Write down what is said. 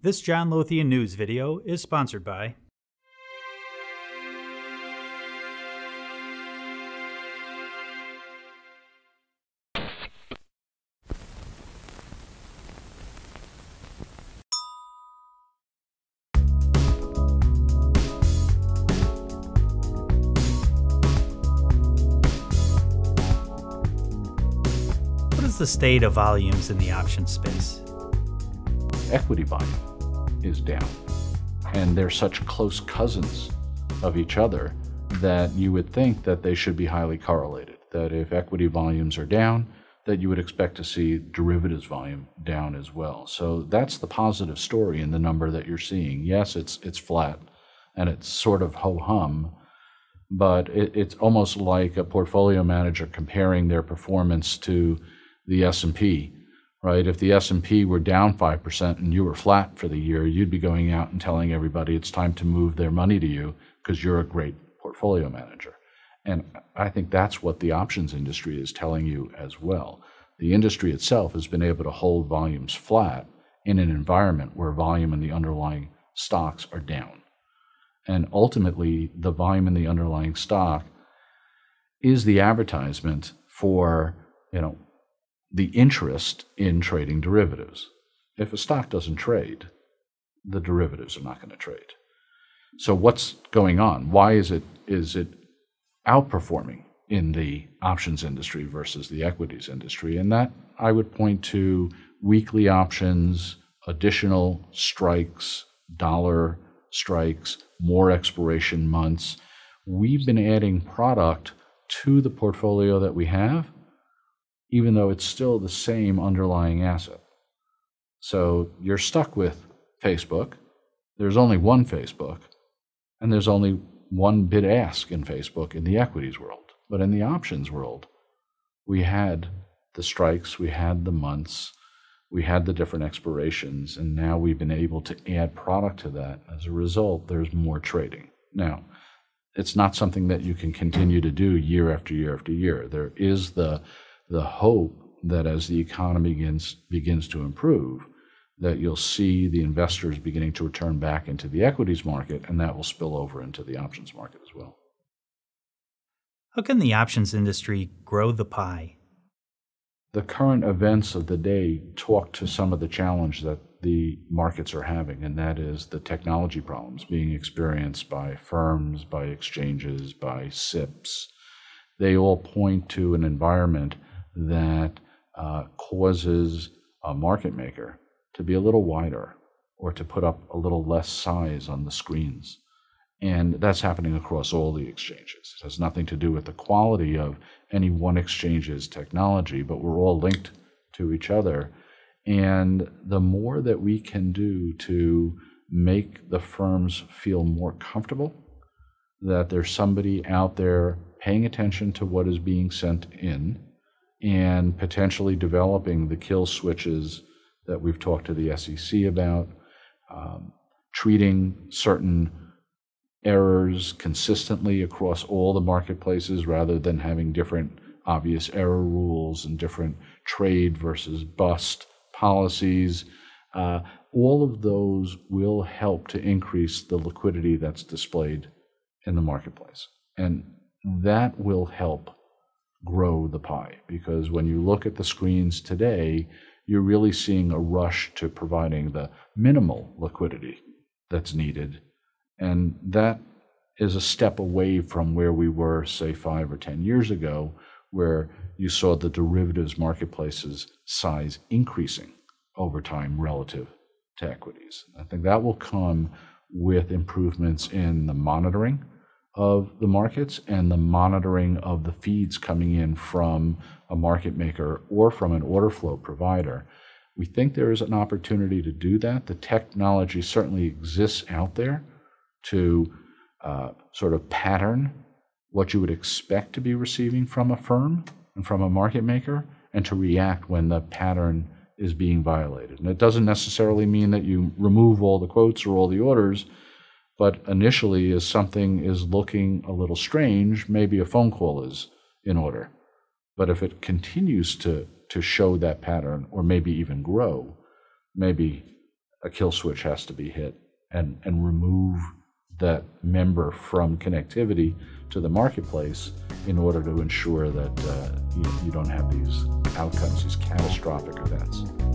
This John Lothian News video is sponsored by the state of volumes in the option space. Equity volume is down, and they're such close cousins of each other that you would think that they should be highly correlated, that if equity volumes are down, that you would expect to see derivatives volume down as well. So that's the positive story in the number that you're seeing. Yes, it's flat, and it's sort of ho-hum, but it's almost like a portfolio manager comparing their performance to the S&P, right? If the S&P were down 5% and you were flat for the year, you'd be going out and telling everybody it's time to move their money to you because you're a great portfolio manager. And I think that's what the options industry is telling you as well. The industry itself has been able to hold volumes flat in an environment where volume in the underlying stocks are down. And ultimately, the volume in the underlying stock is the advertisement for, the interest in trading derivatives. If a stock doesn't trade, the derivatives are not going to trade. So what's going on? Why is it outperforming in the options industry versus the equities industry? And that I would point to weekly options, additional strikes, dollar strikes, more expiration months. We've been adding product to the portfolio that we have, even though it's still the same underlying asset. So you're stuck with Facebook. There's only one Facebook, and there's only one bid ask in Facebook in the equities world. But in the options world, we had the strikes, we had the months, we had the different expirations, and now we've been able to add product to that. As a result, there's more trading. Now, it's not something that you can continue to do year after year after year. There is the hope that as the economy begins to improve, that you'll see the investors beginning to return back into the equities market, and that will spill over into the options market as well. How can the options industry grow the pie? The current events of the day talk to some of the challenge that the markets are having, and that is the technology problems being experienced by firms, by exchanges, by SIPs. They all point to an environment that causes a market maker to be a little wider or to put up a little less size on the screens. And that's happening across all the exchanges. It has nothing to do with the quality of any one exchange's technology, but we're all linked to each other. And the more that we can do to make the firms feel more comfortable that there's somebody out there paying attention to what is being sent in and potentially developing the kill switches that we've talked to the SEC about, treating certain errors consistently across all the marketplaces rather than having different obvious error rules and different trade versus bust policies. All of those will help to increase the liquidity that's displayed in the marketplace. And that will help grow the pie, because when you look at the screens today, you're really seeing a rush to providing the minimal liquidity that's needed. And that is a step away from where we were, say, 5 or 10 years ago, where you saw the derivatives marketplace's size increasing over time relative to equities. I think that will come with improvements in the monitoring of the markets and the monitoring of the feeds coming in from a market maker or from an order flow provider. We think there is an opportunity to do that. The technology certainly exists out there to sort of pattern what you would expect to be receiving from a firm and from a market maker, and to react when the pattern is being violated. And it doesn't necessarily mean that you remove all the quotes or all the orders, but initially, as something is looking a little strange, maybe a phone call is in order. But if it continues to show that pattern, or maybe even grow, maybe a kill switch has to be hit and remove that member from connectivity to the marketplace in order to ensure that you don't have these outcomes, these catastrophic events.